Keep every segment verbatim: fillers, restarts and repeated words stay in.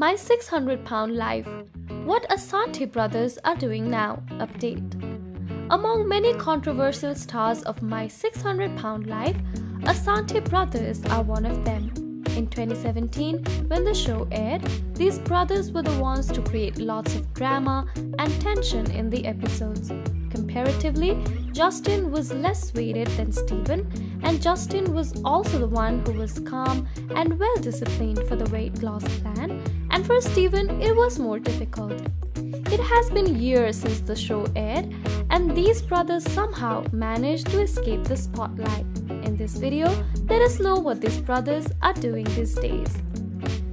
My six hundred pound Life, What Assanti Brothers Are Doing Now update. Among many controversial stars of My six hundred pound Life, Assanti Brothers are one of them. In twenty seventeen, when the show aired, these brothers were the ones to create lots of drama and tension in the episodes. Comparatively, Justin was less weighted than Steven, and Justin was also the one who was calm and well-disciplined for the weight loss plan, and for Steven, it was more difficult. It has been years since the show aired, and these brothers somehow managed to escape the spotlight. In this video, let us know what these brothers are doing these days.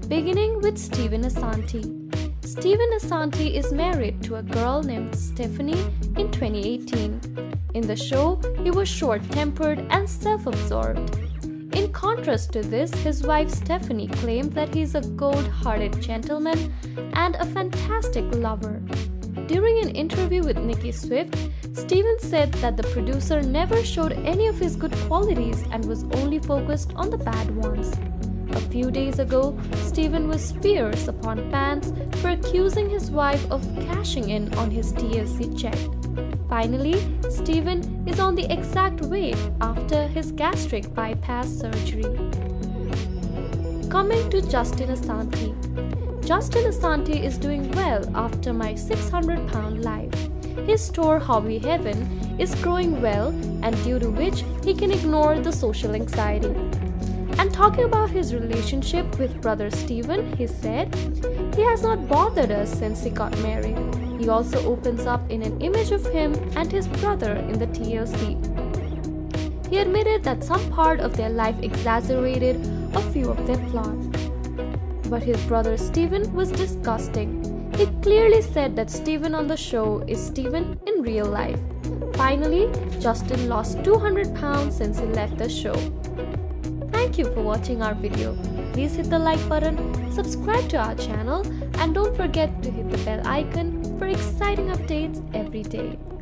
Beginning with Steven Assanti. Steven Assanti is married to a girl named Stephanie in twenty eighteen. In the show, he was short-tempered and self-absorbed. In contrast to this, his wife Stephanie claimed that he's a cold-hearted gentleman and a fantastic lover. During an interview with Nicki Swift, Steven said that the producer never showed any of his good qualities and was only focused on the bad ones. A few days ago, Steven was fierce upon fans for accusing his wife of cashing in on his T L C check. Finally, Steven is on the exact weight after his gastric bypass surgery. Coming to Justin Assanti. Justin Assanti is doing well after My six hundred pound Life. His store Hobby Haven is growing well, and due to which he can ignore the social anxiety. And talking about his relationship with brother Steven, he said, "He has not bothered us since he got married." He also opens up in an image of him and his brother in the T L C. He admitted that some part of their life exaggerated a few of their plots. But his brother Steven was disgusting. He clearly said that Steven on the show is Steven in real life. Finally, Justin lost two hundred pounds since he left the show. Thank you for watching our video. Please hit the like button, subscribe to our channel, and don't forget to hit the bell icon for exciting updates every day.